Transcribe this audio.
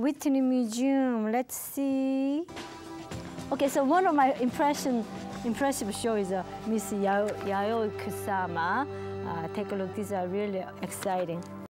Whitney Museum, let's see. Okay, so one of my impressive show is Miss Yayoi Kusama. Take a look, these are really exciting.